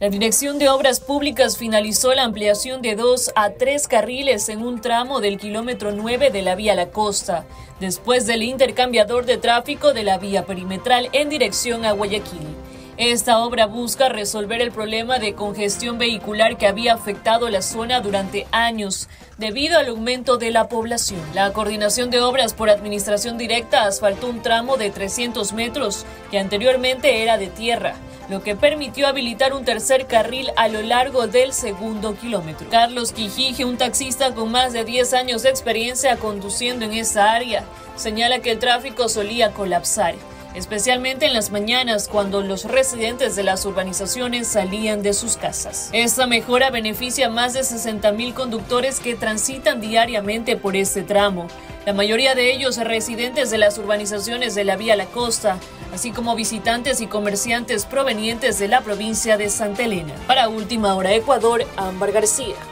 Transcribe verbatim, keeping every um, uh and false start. La Dirección de Obras Públicas finalizó la ampliación de dos a tres carriles en un tramo del kilómetro nueve de la vía La Costa, después del intercambiador de tráfico de la vía perimetral en dirección a Guayaquil. Esta obra busca resolver el problema de congestión vehicular que había afectado la zona durante años debido al aumento de la población. La Coordinación de Obras por Administración Directa asfaltó un tramo de trescientos metros que anteriormente era de tierra, lo que permitió habilitar un tercer carril a lo largo del segundo kilómetro. Carlos Quijije, un taxista con más de diez años de experiencia conduciendo en esa área, señala que el tráfico solía colapsar, especialmente en las mañanas cuando los residentes de las urbanizaciones salían de sus casas. Esta mejora beneficia a más de sesenta mil conductores que transitan diariamente por este tramo, la mayoría de ellos residentes de las urbanizaciones de la vía La Costa, así como visitantes y comerciantes provenientes de la provincia de Santa Elena. Para Última Hora Ecuador, Ámbar García.